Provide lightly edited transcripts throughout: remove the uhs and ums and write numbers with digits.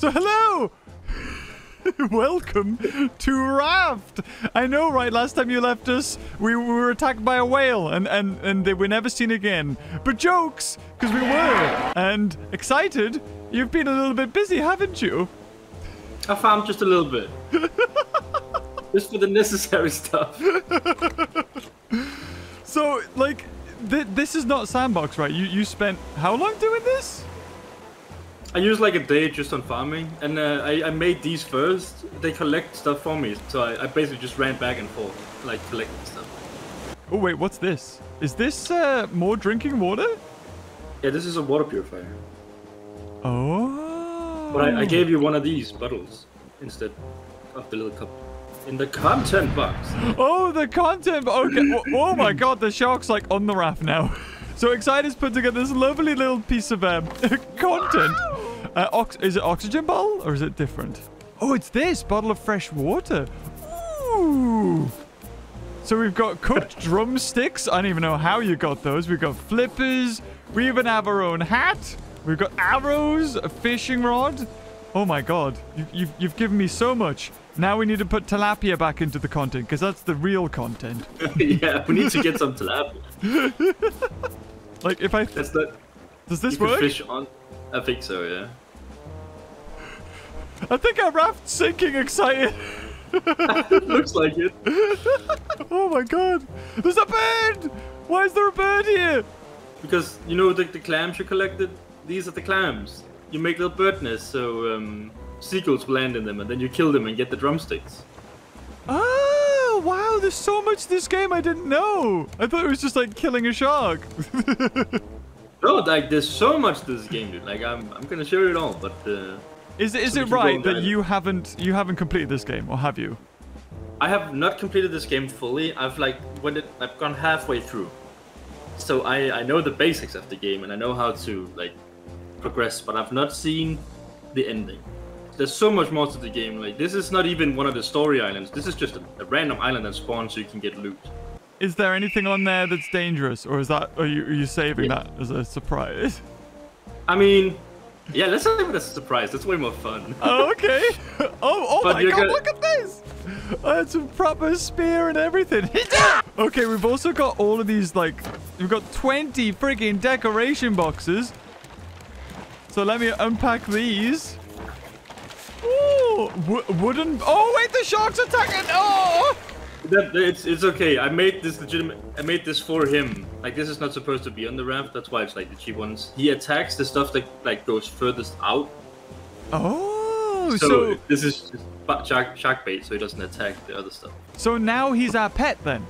So hello! Welcome to Raft! I know, right? Last time you left us, we were attacked by a whale, and they were never seen again. But jokes! Because we were! And excited! You've been a little bit busy, haven't you? I found just a little bit. Just for the necessary stuff. So, like, this is not Sandbox, right? You spent how long doing this? I used like a day just on farming, and I made these first. They collect stuff for me, so I basically just ran back and forth, like collecting stuff. Oh wait, what's this? Is this more drinking water? Yeah, this is a water purifier. Oh. But I gave you one of these bottles instead of the little cup. In the content box. Oh, the content box. Okay. Oh my god, the shark's like on the raft now. So Exciter's put together this lovely little piece of content. Is it oxygen bottle or is it different? Oh, it's this bottle of fresh water. Ooh. So we've got cooked drumsticks. I don't even know how you got those. We've got flippers. We even have our own hat. We've got arrows, a fishing rod. Oh my god, you've given me so much. Now we need to put tilapia back into the content because that's the real content. Yeah, we need to get some tilapia. Like if I does this work? Fish on. I think so, yeah. I think our raft's sinking, Exciter. Looks like it. Oh my god! There's a bird. Why is there a bird here? Because you know the clams you collected. These are the clams. You make little bird nests, so seagulls will land in them, and then you kill them and get the drumsticks. Oh wow! There's so much to this game I didn't know. I thought it was just like killing a shark. No, like there's so much to this game, dude. Like I'm gonna show you it all, but is it right that you haven't completed this game, or have you? I have not completed this game fully. I've gone halfway through, so I know the basics of the game and I know how to like progress, but I've not seen the ending. There's so much more to the game. Like this is not even one of the story islands. This is just a random island that spawns so you can get loot. Is there anything on there that's dangerous, or is that are you saving that as a surprise? I mean, yeah, let's save it as a surprise. That's way more fun. Oh, okay. Oh my god, look at this! I had some proper spear and everything. Okay, we've also got all of these. Like, we've got 20 friggin' decoration boxes. So let me unpack these. Ooh, wooden. Oh wait, the shark's attacking! Oh. It's okay. I made this legitimate. I made this for him. Like this is not supposed to be on the raft. That's why it's like the cheap ones. He attacks the stuff that like goes furthest out. Oh, so this is just shark bait, so he doesn't attack the other stuff. So now he's our pet then.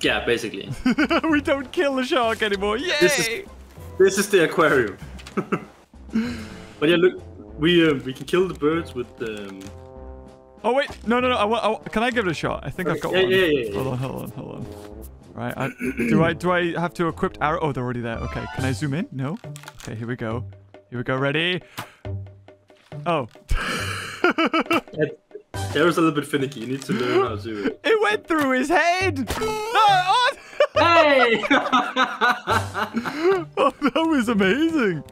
Yeah, basically. We don't kill the shark anymore. Yay! This is the aquarium. But yeah, look, we can kill the birds with the. Oh wait, no! Can I give it a shot? I think I've got one. Yeah. Hold on. Right, do I have to equip arrow? Oh, they're already there. Okay, can I zoom in? No. Okay, here we go. Ready? Oh. Arrow's a little bit finicky. You need to learn how to do it. It went through his head. Oh, hey! Oh, that was amazing.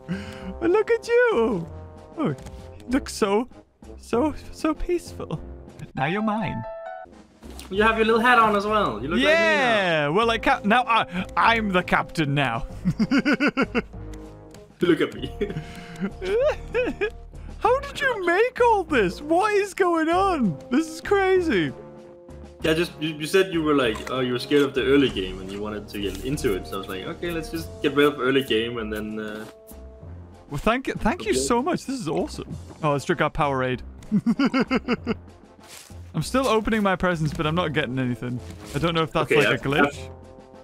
Oh, look at you. Oh, he looks so peaceful. Now you're mine. You have your little hat on as well. You look like me now. Well, I'm the captain now. Look at me. How did you make all this? What is going on? This is crazy. Yeah, just you said you were like, oh, you were scared of the early game and you wanted to get into it. So I was like, okay, let's just get rid of early game and then. Well, thank you so much. This is awesome. Oh, let's drink our Powerade. I'm still opening my presents, but I'm not getting anything. I don't know if that's a glitch.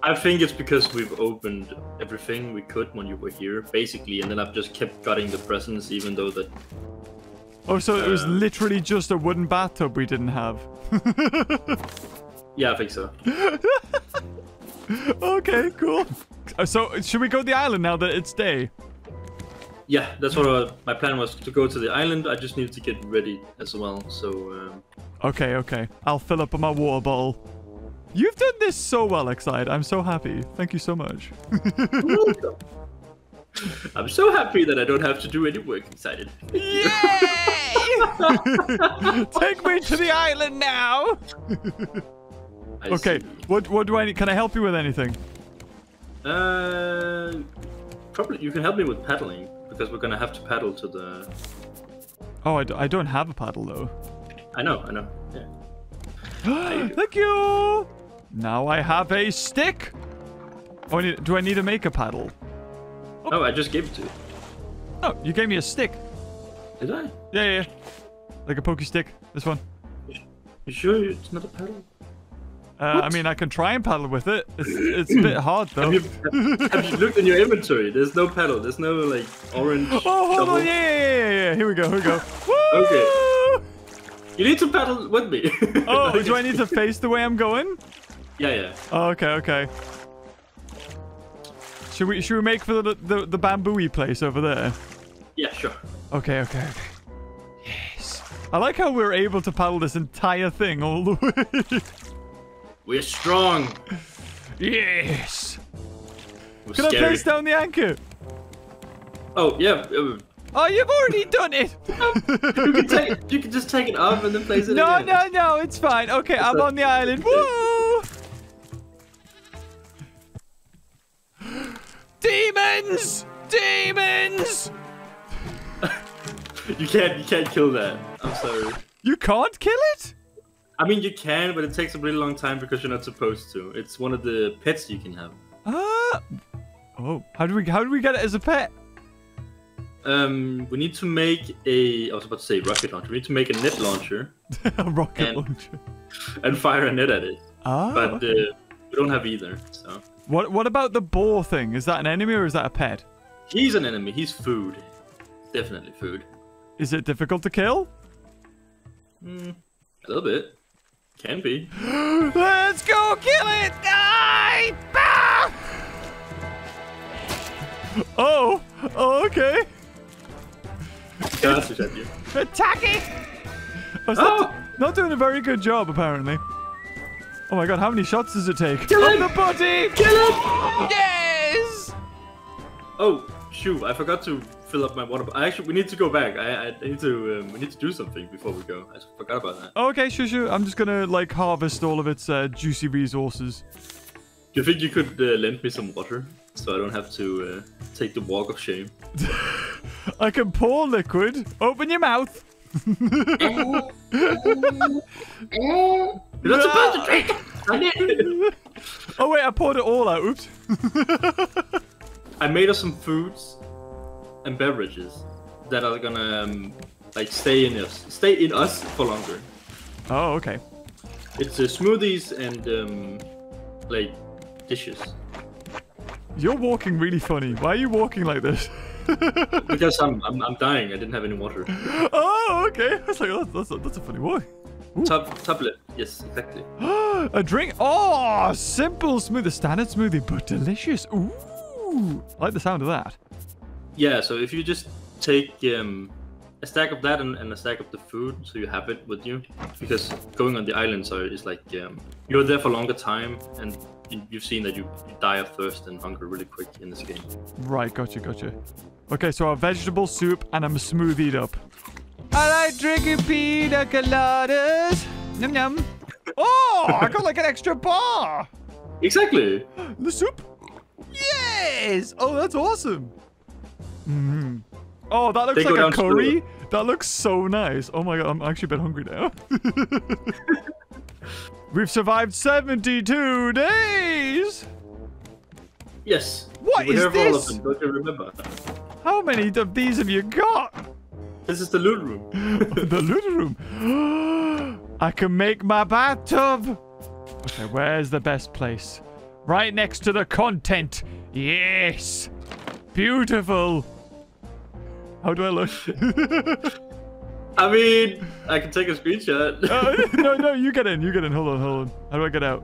I think it's because we've opened everything we could when you were here, basically, and then I've just kept cutting the presents, even though that. Oh, so it was literally just a wooden bathtub we didn't have. Yeah, I think so. Okay, cool. So should we go to the island now that it's day? Yeah, that's what my plan was, to go to the island. I just needed to get ready as well, so... Okay. I'll fill up my water bottle. You've done this so well, Exciter. I'm so happy. Thank you so much. You're welcome. I'm so happy that I don't have to do any work, Exciter. Yay! Take me to the island now. Okay, what do I need? Can I help you with anything? Probably you can help me with paddling, because we're gonna have to paddle to the... Oh, I don't have a paddle though. I know, yeah. You Thank you! Now I have a stick! Oh, do I need to make a paddle? Oh. No, I just gave it to you. Oh, you gave me a stick. Did I? Yeah. Like a pokey stick. This one. You sure it's not a paddle? I mean, I can try and paddle with it. It's a bit hard, though. Have you looked in your inventory? There's no paddle. There's no, like, orange... Oh, hold on. Yeah. Here we go. Woo! Okay. You need to paddle with me. Oh, okay. Do I need to face the way I'm going? Yeah. Oh, okay. Should we make for the bamboo-y place over there? Yeah, sure. Okay. Yes. I like how we're able to paddle this entire thing all the way. We're strong. Yes. Can I place down the anchor? Oh, yeah. Oh, you've already done it. you can just take it off and then place it again. No, it's fine. Okay, I'm on the island. Woo! Demons! You can't kill that. I'm sorry. You can't kill it? I mean, you can, but it takes a really long time because you're not supposed to. It's one of the pets you can have. Oh, how do we get it as a pet? We need to make a... I was about to say rocket launcher. We need to make a net launcher. And fire a net at it. Ah. But we don't have either, so... What about the boar thing? Is that an enemy or is that a pet? He's an enemy. He's food. Definitely food. Is it difficult to kill? A little bit. Can be. Let's go kill it! Ah! Oh, okay. Gosh, attack it! I was not doing a very good job, apparently. Oh my god, how many shots does it take? Kill him! The body! Kill him! Yes! Oh, shoot, I forgot to fill up my water. Actually, we need to go back. We need to do something before we go. I forgot about that. Okay, sure. I'm just gonna, like, harvest all of its juicy resources. Do you think you could lend me some water? So I don't have to take the walk of shame. I can pour liquid. Open your mouth. You're not supposed to drink it! Oh wait, I poured it all out. Oops. I made us some foods and beverages that are gonna like stay in us for longer. Oh, okay. It's smoothies and like dishes. You're walking really funny. Why are you walking like this? Because I'm dying. I didn't have any water. Oh, okay. I was like, that's a funny walk. Top lip. Yes, exactly. A drink. Oh, simple smoothie. Standard smoothie, but delicious. Ooh. I like the sound of that. Yeah, so if you just take a stack of that and a stack of the food, so you have it with you. Because going on the island is like, you're there for a longer time, and you've seen that you die of thirst and hunger really quick in this game. Right, gotcha. Okay, so a vegetable soup, and I'm smoothied up. I like drinking pina coladas. Num num. Oh, I got like an extra bar. Exactly. The soup? Yes. Oh, that's awesome. Mm-hmm. Oh, that looks like a curry. That looks so nice. Oh my god, I'm actually a bit hungry now. We've survived 72 days. Yes. What is this? All of them, don't you remember? How many of these have you got? This is the loot room. The loot room. I can make my bathtub. Okay, where's the best place? Right next to the content. Yes. Beautiful. How do I look? I mean, I can take a screenshot. No, you get in. Hold on. How do I get out?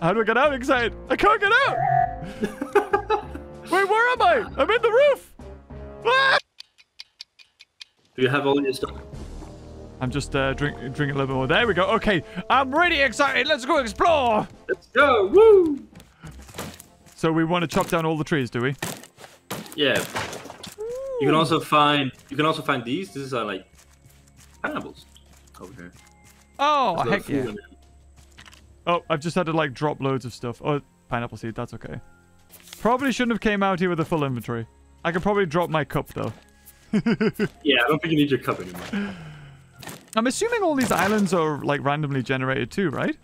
How do I get out? Excited. I can't get out. Wait, where am I? I'm in the roof. Ah! Do you have all your stuff? I'm just drinking a little bit more. There we go. Okay, I'm really excited. Let's go explore. Let's go. Woo. So we want to chop down all the trees, do we? Yeah. You can also find these. These are like cannibals over here. Oh, heck yeah. Oh, I've just had to like drop loads of stuff. Oh, pineapple seed. That's okay. Probably shouldn't have came out here with a full inventory. I could probably drop my cup though. Yeah, I don't think you need your cup anymore. I'm assuming all these islands are like randomly generated too, right?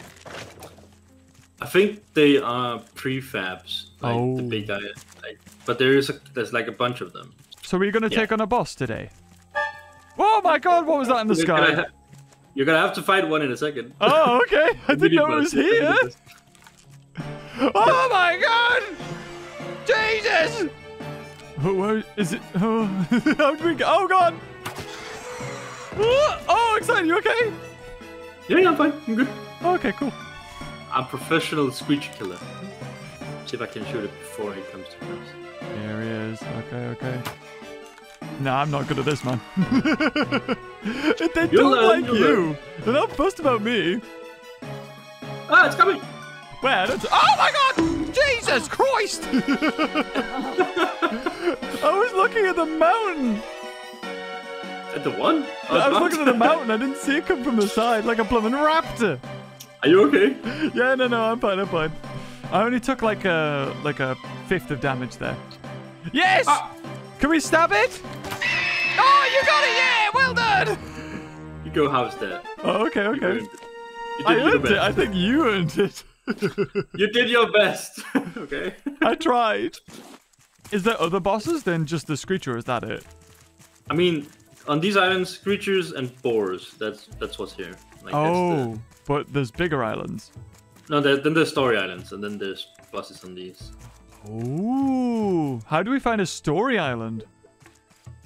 I think they are prefabs, like the big island. Like, but there's like a bunch of them. So we're gonna take on a boss today. Oh my god, what was that in the sky? You're gonna have to fight one in a second. Oh, okay. I didn't know it was here. Oh my god! Jesus! Oh, where is it? Oh, how did we go? Oh god! Oh, excited! You okay? Yeah, I'm fine. I'm good. Oh, okay, cool. I'm professional screech killer. See if I can shoot it before he comes to us. There he is. Okay, okay. Nah, I'm not good at this, man. They don't like you. They're not fussed about me. Ah, it's coming. Where? Oh my god! Jesus Christ! I was looking at the mountain. At the one? Oh, I was looking at the mountain. I didn't see it come from the side like a blooming raptor. Are you okay? Yeah, no, I'm fine. I'm fine. I only took like a fifth of damage there. Yes! Can we stab it? Oh, you got it! Yeah, well done. You go harvest that. Oh, okay, okay. I earned it. I think you earned it. You did your best. Okay. I tried. Is there other bosses than just the screech, or is that it? I mean, on these islands, creatures and boars. That's what's here. Like, but there's bigger islands. No, then there's story islands, and then there's bosses on these. Ooh, how do we find a story island?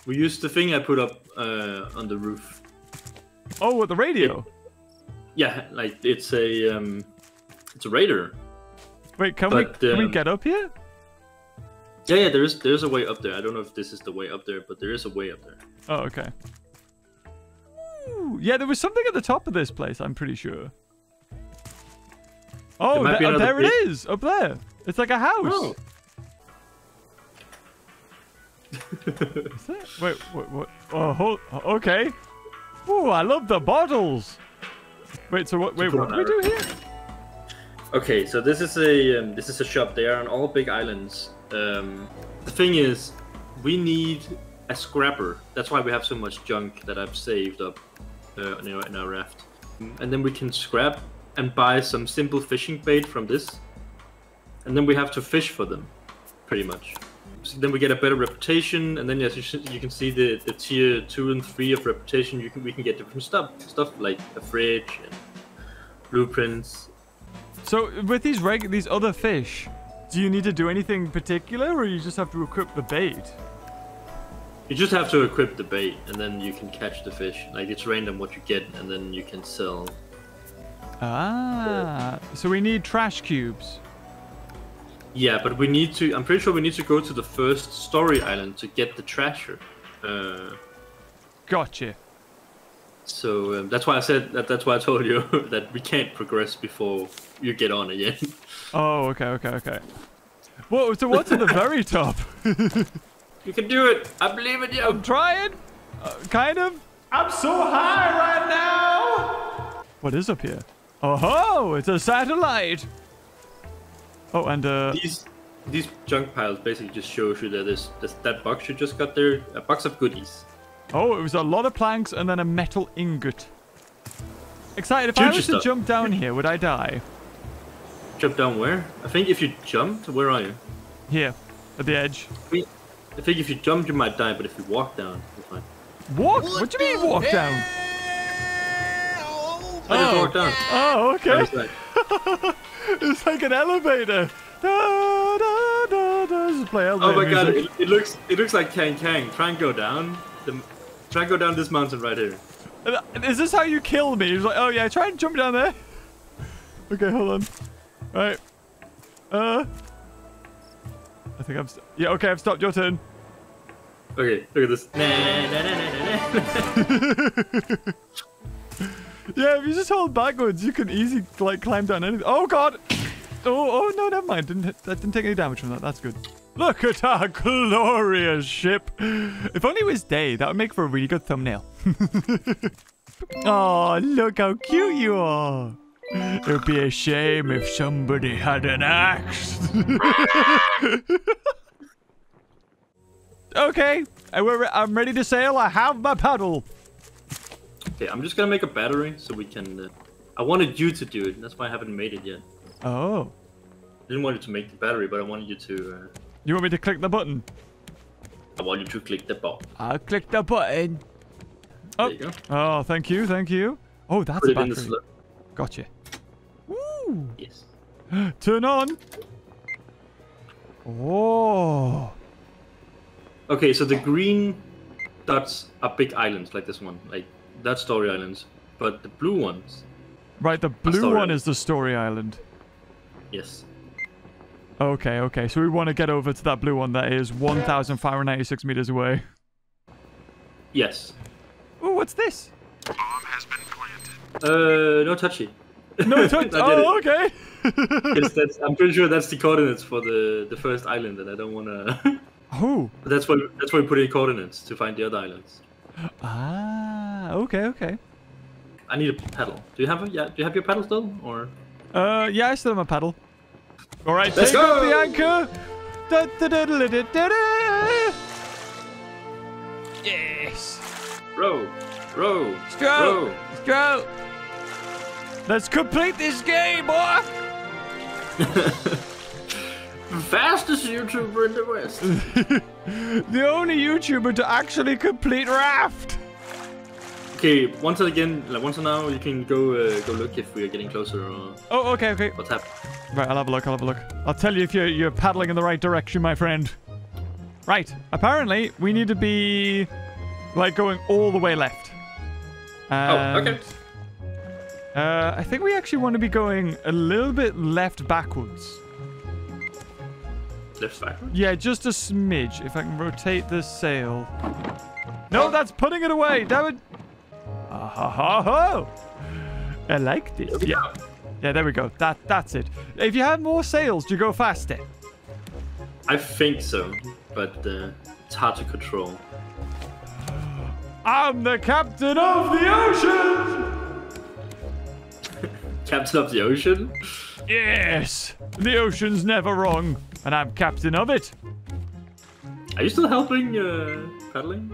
We used the thing I put up on the roof. Oh, with the radio? Yeah, like it's a radar. Wait, can we get up here? Yeah, there's a way up there. I don't know if this is the way up there, but there is a way up there. Oh, okay. Ooh, yeah, there was something at the top of this place, I'm pretty sure. Oh, there it is, up there. It's like a house. Oh. Is it? Wait, what? Oh, okay. Oh, I love the bottles. Wait, so what do we do here? Okay, so this is a shop. They are on all big islands. The thing is, we need a scrapper. That's why we have so much junk that I've saved up in our raft. And then we can scrap and buy some simple fishing bait from this. And then we have to fish for them, pretty much. So then we get a better reputation, and then as you can see the tier 2 and 3 of reputation, we can get different stuff like a fridge and blueprints. So with these other fish, do you need to do anything particular, or you just have to equip the bait? You just have to equip the bait, and then you can catch the fish. Like, it's random what you get, and then you can sell. Ah, so we need trash cubes. Yeah, but I'm pretty sure we need to go to the first story island to get the treasure. Gotcha. So that's why I said that. That's why I told you that we can't progress before you get on again. Oh, okay. Whoa! So what's at the very top? You can do it. I believe in you. I'm trying. Kind of. I'm so high right now. What is up here? Oh, it's a satellite. Oh, and these junk piles basically just show you that there's that box you just got there, a box of goodies. Oh, it was a lot of planks and then a metal ingot. Excited. If I was to jump down here, would I die? Jump down where? I think if you jumped, where are you? Here, at the edge. I think if you jumped, you might die, but if you walk down, you're fine. Walk? What do you mean walk down? I just walked down. Oh, okay. It's like an elevator. Da, da, da, da. Just play elevator. Oh my god, it looks like Kang. Try and go down. Try and go down this mountain right here. Is this how you kill me? He's like, oh yeah, try and jump down there. Okay, hold on. All right. I think I'm. Yeah, okay, I've stopped. Your turn. Okay, look at this. Yeah, if you just hold backwards, you can easily like climb down anything. Oh god! Oh no, never mind. I didn't take any damage from that. That's good. Look at our glorious ship. If only it was day, that would make for a really good thumbnail. Oh, look how cute you are. It would be a shame if somebody had an axe. Okay, I'm ready to sail. I have my paddle. Okay, I'm just gonna make a battery so we can... I wanted you to do it, and that's why I haven't made it yet. Oh. I didn't want you to make the battery, but I wanted you to... You want me to click the button? I want you to click the button. I'll click the button. Oh, there you go. Oh, thank you, thank you. Oh, that's a battery. Gotcha. Woo! Yes. Turn on! Oh! Okay, so the green dots are big islands, like this one. Like, that's Story Islands. But the blue ones... Right, the blue one is the Story Island. Yes. Okay, okay. So we want to get over to that blue one that is 1,596 meters away. Yes. Oh, what's this? Bomb has been planted. No touchy. No touchy? Oh, okay. Yes, that's, I'm pretty sure that's the coordinates for the first island, and I don't want to... Oh. That's why we put in coordinates, to find the other islands. Ah, okay, okay. I need a paddle. Do you have your paddle still, or? Yeah, I still have my paddle. All right, let's take off the anchor. Da, da, da, da, da, da, da. Yes. Row, row, row, row. Let's complete this game, boy. Fastest YouTuber in the West. The only YouTuber to actually complete Raft. Okay, once now, you can go look if we are getting closer. Or oh, okay, okay. What's happening? Right, I'll have a look. I'll have a look. I'll tell you if you're paddling in the right direction, my friend. Right. Apparently, we need to be like going all the way left. And, oh, okay. I think we actually want to be going a little bit left backwards. Left backwards? Yeah, just a smidge. If I can rotate the sail. No, that's putting it away. Damn it. Ha ha ho! I like this. Yeah, yeah. There we go. That's it. If you have more sails, do you go faster? I think so, but it's hard to control. I'm the captain of the ocean. Captain of the ocean? Yes. The ocean's never wrong, and I'm captain of it. Are you still helping paddling?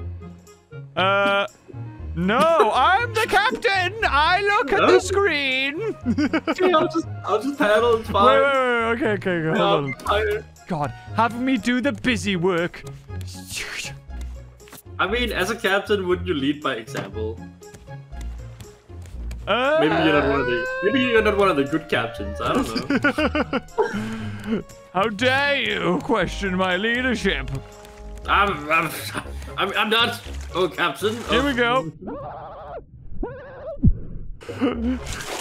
No, I'm the captain! I look at the screen! I'll just paddle, it's fine. Wait, okay, go. Hold on. God, having me do the busy work. I mean, as a captain, wouldn't you lead by example? Maybe you're not one of the good captains, I don't know. How dare you question my leadership? I'm not. Oh, Captain. Oh. Here we go.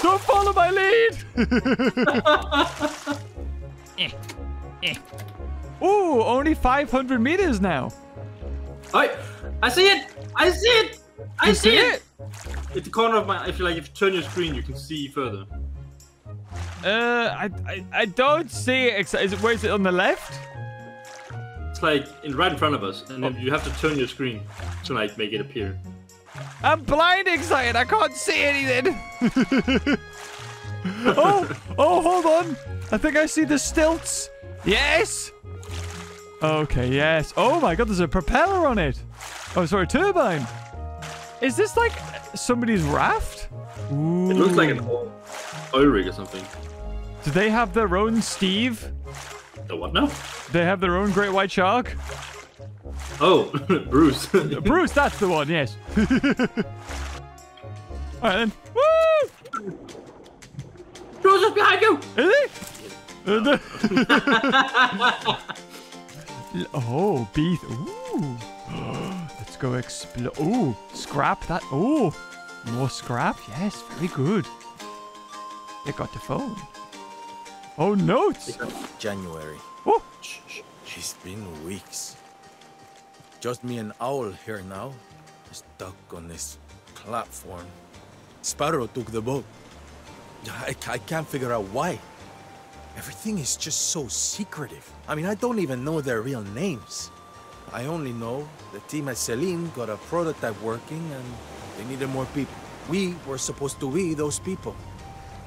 Don't follow my lead. Ooh, only 500 meters now. I see it. I see it. I see it. It's the corner of my. If you turn your screen, you can see further. I don't see it. Where is it on the left? Like right in front of us, and then you have to turn your screen to like make it appear. I'm blind excited. I can't see anything. oh, hold on. I think I see the stilts. Yes. Okay, yes. Oh my God, there's a propeller on it. Oh, sorry, turbine. Is this like somebody's raft? Ooh. It looks like an oil rig or something. Do they have their own Steve? The what now? They have their own great white shark. Oh, Bruce. Bruce, that's the one, yes. All right then. Woo! Bruce is behind you! Is he? No. Oh, beef. Ooh. Let's go explore. Ooh, scrap that. Ooh, more scrap. Yes, very good. They got the phone. Oh, notes! January. Oh! She's been weeks. Just me and Owl here now. Stuck on this platform. Sparrow took the boat. I can't figure out why. Everything is just so secretive. I mean, I don't even know their real names. I only know the team at Celine got a prototype working and they needed more people. We were supposed to be those people.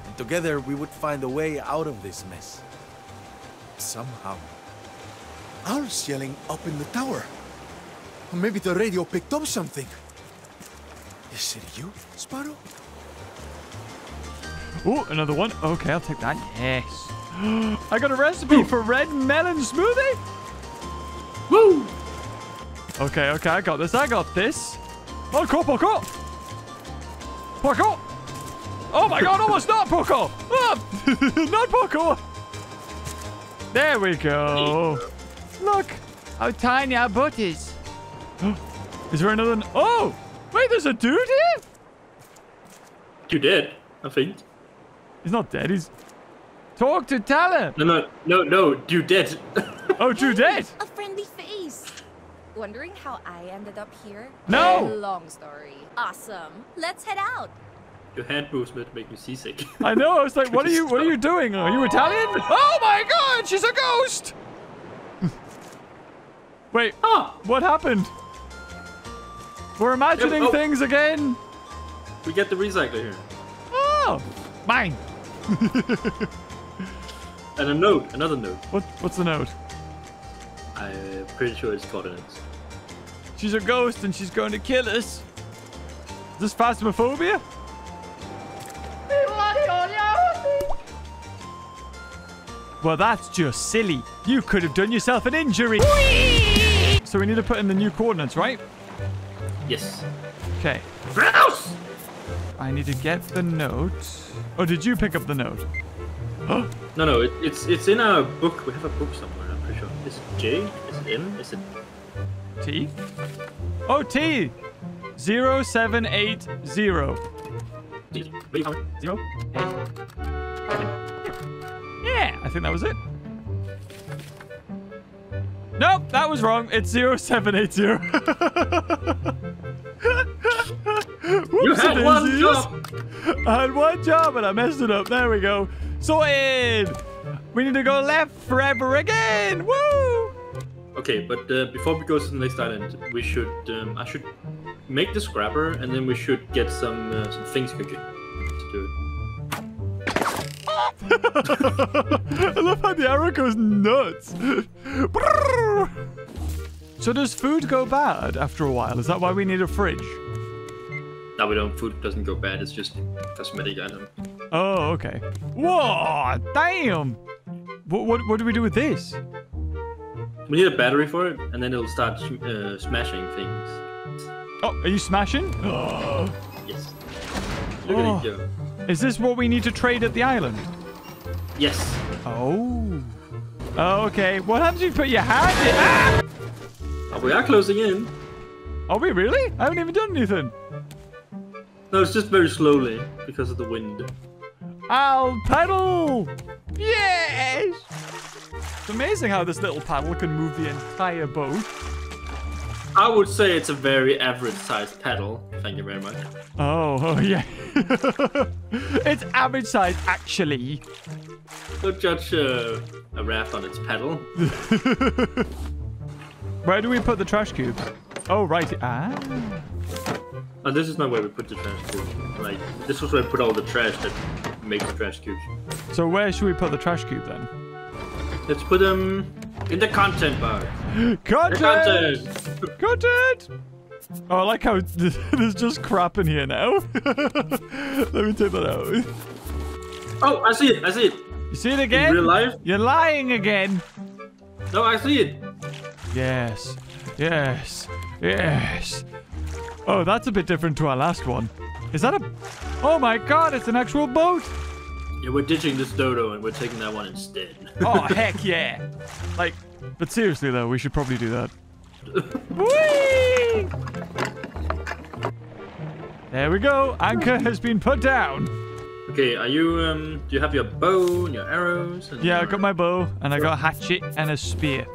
And together we would find a way out of this mess. Somehow. Owl's yelling up in the tower. Maybe the radio picked up something. Is it you, Sparrow? Oh, another one. Okay, I'll take that. Yes. I got a recipe for red melon smoothie. Woo! Okay, okay, I got this. I got this. Parkour, parkour! Parkour! Oh my god, almost not parkour! Ah, not parkour! There we go. Look how tiny our butt is. Is there another? Oh! Wait, there's a dude here? You did, I think. He's not dead, he's... Talk to Talon! No, dude dead. Oh, dude dead! A friendly face! Wondering how I ended up here? No! Long story. Awesome. Let's head out. Your hand movement make me seasick. I know, I was like, what are you doing? Are you Italian? Oh my god, she's a ghost! Wait, what happened? We're imagining things again. We get the recycler here. Oh, mine. And a note, another note. What's the note? I'm pretty sure it's coordinates. She's a ghost and she's going to kill us. Is this phasmophobia? Well, that's just silly. You could have done yourself an injury. Whee! So we need to put in the new coordinates, right? Yes. Okay. Grouse! I need to get the note. Oh, did you pick up the note? Huh? No, it's in a book. We have a book somewhere, I'm pretty sure. Is it J? Is it M? Is it... T? Oh, T! 0780. Yeah, I think that was it. Nope, that was wrong. It's 0780. You had one job. I had one job and I messed it up. There we go. Sorted. We need to go left forever again. Woo! Okay, but before we go to the next island, we should I should make the scrapper and then we should get some things cooking to do it. I love how the arrow goes nuts. So does food go bad after a while? Is that why we need a fridge? No, we don't. Food doesn't go bad. It's just cosmetic item. Oh, okay. Whoa, damn. What do we do with this? We need a battery for it, and then it'll start smashing things. Oh, are you smashing? Oh. Yes. Look at it go. Is this what we need to trade at the island? Yes. Oh. Okay. What happens if you put your hand in? Ah! We are closing in. Are we really? I haven't even done anything. No, it's just very slowly because of the wind. I'll paddle. Yes. It's amazing how this little paddle can move the entire boat. I would say it's a very average-sized paddle. Thank you very much. Oh yeah. It's average-sized, actually. Don't judge a raft on its paddle. Where do we put the trash cube? Oh, right. Ah. Oh, this is not where we put the trash cube. Like, this was where we put all the trash that makes trash cubes. So where should we put the trash cube, then? Let's put them... in the content bar. Content! Content! Oh, I like how there's just crap in here now. Let me take that out. Oh, I see it. I see it. You see it again? In real life? You're lying again. No, I see it. Yes. Yes. Yes. Oh, that's a bit different to our last one. Is that a... Oh my god, it's an actual boat. Yeah, we're ditching this dodo and we're taking that one instead. Oh, heck yeah. Like, but seriously though, we should probably do that. Whee! There we go. Anchor has been put down. Okay, are you, do you have your bow and your arrows? And yeah, I got my bow and I got a hatchet and a spear.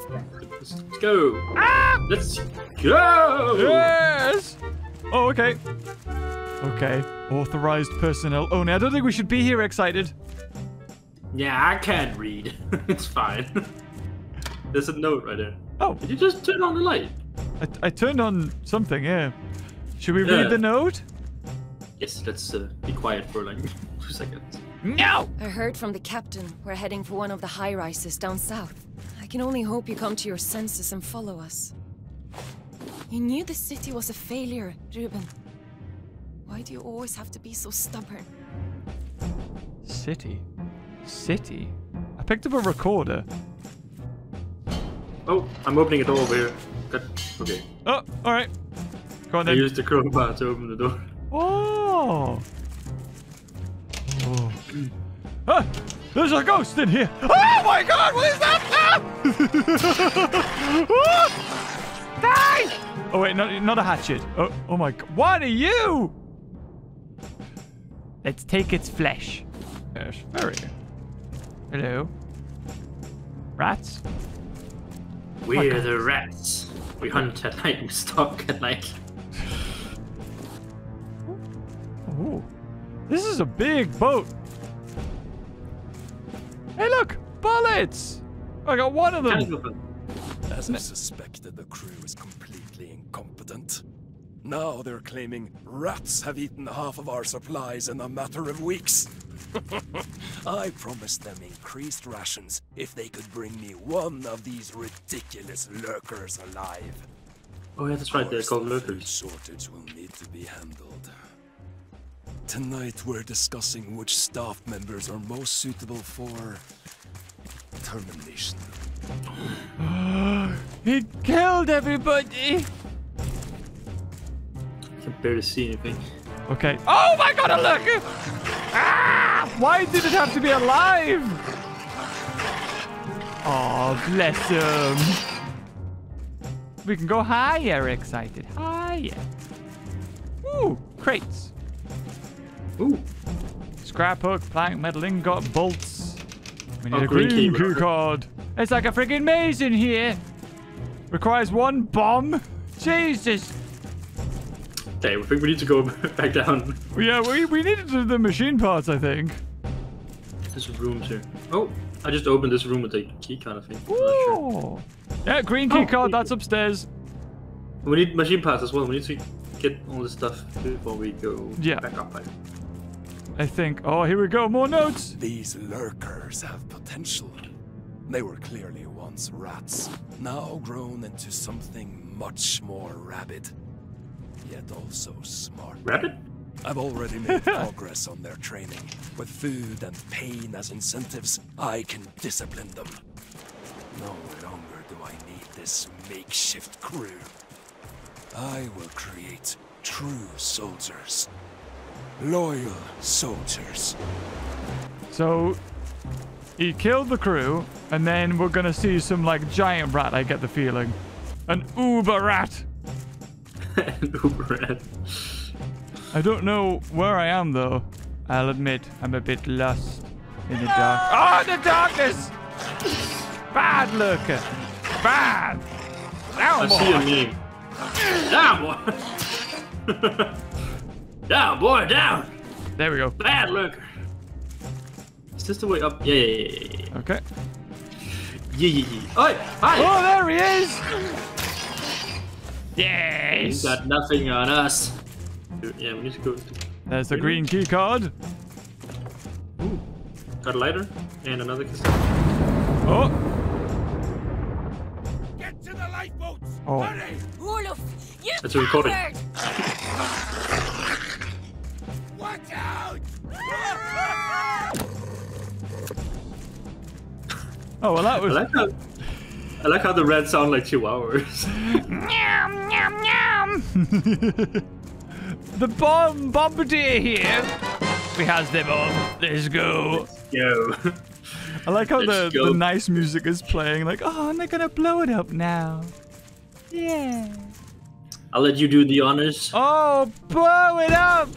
Let's go. Ah! Let's go. Yes. Oh, okay. Okay. Authorized personnel only. I don't think we should be here excited. Yeah, I can't read. It's fine. There's a note right there. Oh. Did you just turn on the light? I turned on something, yeah. Should we read the note? Yes, let's be quiet for like 2 seconds. No! I heard from the captain. We're heading for one of the high-rises down south. I can only hope you come to your senses and follow us. You knew the city was a failure, Ruben. Why do you always have to be so stubborn? City? City? I picked up a recorder. Oh, I'm opening a door over here. Okay. Oh, alright. Go on then. I used the crowbar to open the door. Oh! Oh. Ah, there's a ghost in here! Oh my god, what is that? Ah! Oh! Die! Oh wait, not a hatchet. Oh my god. What are you? Let's take its flesh. Yes, very good. Hello. Rats? We're the rats. We hunt at night, we stalk at night. Ooh. This is a big boat. Hey, look! Bullets! I got one of them. As I suspected, the crew is completely incompetent. Now they're claiming rats have eaten half of our supplies in a matter of weeks. I promised them increased rations if they could bring me one of these ridiculous lurkers alive. Oh yeah, that's right, they're called lurkers. The shortage will need to be handled. Tonight we're discussing which staff members are most suitable for termination. He killed everybody! I can barely see anything. Okay. Oh my god, a lurker! Ah! Why did it have to be alive? Oh, bless him. We can go higher, excited. Higher. Ooh, crates. Ooh. Scrap hook, plank, metal ingot, bolts. We need a green key card. It's like a freaking maze in here. Requires one bomb. Jesus. Okay, I think we need to go back down. Yeah, we needed the machine parts, I think. There's rooms here. Oh, I just opened this room with a key kind of thing. Ooh. Sure. Yeah, green key card, that's upstairs. We need machine parts as well. We need to get all this stuff before we go back up. I think. Oh, here we go. More notes. These lurkers have potential. They were clearly once rats, now grown into something much more rabid, yet also smart. Rabbit? I've already made progress on their training. With food and pain as incentives, I can discipline them. No longer do I need this makeshift crew. I will create true soldiers. Loyal soldiers. So, he killed the crew, and then we're gonna see some, like, giant rat, I get the feeling. An uber rat. An uber rat. I don't know where I am, though. I'll admit, I'm a bit lost in the dark. Oh, the darkness! Bad lurker. Bad. Now, I see a meme. Down, boy! Down, boy, down! There we go. Bad lurker! Is this the way up? Yeah, yeah, yeah, yeah, yeah. Okay. Yeah, yeah, yeah. Oi! Hi! Oh, there he is! Yes! He's got nothing on us. Yeah, we need to go. There's the green key card. Ooh. Got a lighter and another cassette. Oh! Get to the lifeboats! Oh. Hurry! Olaf, you That's a recording. Watch out! Oh, well that was... I like how the rats sound like chihuahuas. Nom, nom, nom! The bombardier here! He has them on. Let's go. Let's go. I like how the nice music is playing. Like, oh, and they're gonna blow it up now. Yeah. I'll let you do the honors. Oh, blow it up!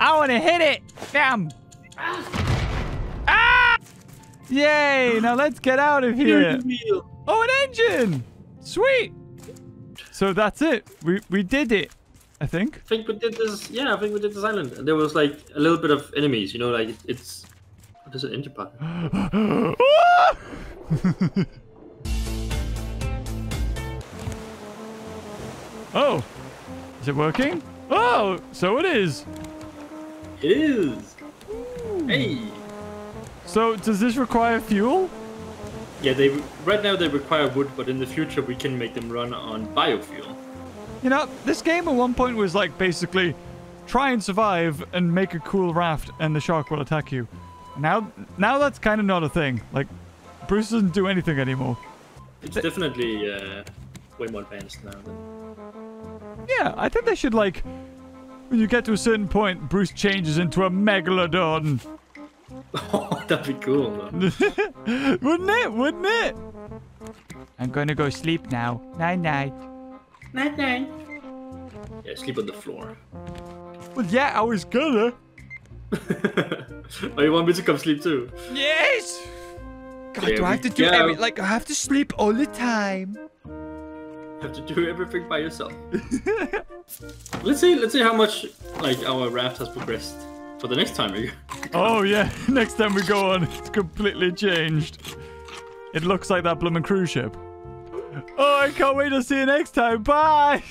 I wanna hit it! Damn! Ah! Yay! Now let's get out of here. Oh, an engine! Sweet. So that's it. We did it. I think. I think we did this. Yeah, I think we did this island. There was like a little bit of enemies. You know, like it's. What is it in Japan? Oh, is it working? Oh, so it is. It is. Ooh. Hey. So does this require fuel? Yeah, they right now they require wood, but in the future we can make them run on biofuel. You know, this game at one point was like basically try and survive and make a cool raft and the shark will attack you. Now that's kind of not a thing. Like, Bruce doesn't do anything anymore. It's definitely way more advanced now. Yeah, I think they should, like, when you get to a certain point, Bruce changes into a megalodon. Oh, that'd be cool, though. Wouldn't it? Wouldn't it? I'm gonna go sleep now. Night-night. Night-night. Yeah, sleep on the floor. Well, yeah, I was gonna. Oh, you want me to come sleep too? Yes! God, yeah, do I have to do everything? Like, I have to sleep all the time. Have to do everything by yourself. Let's see how much like our raft has progressed for the next time we go. Oh yeah, next time we go on, it's completely changed. It looks like that blooming cruise ship. Oh, I can't wait to see you next time. Bye.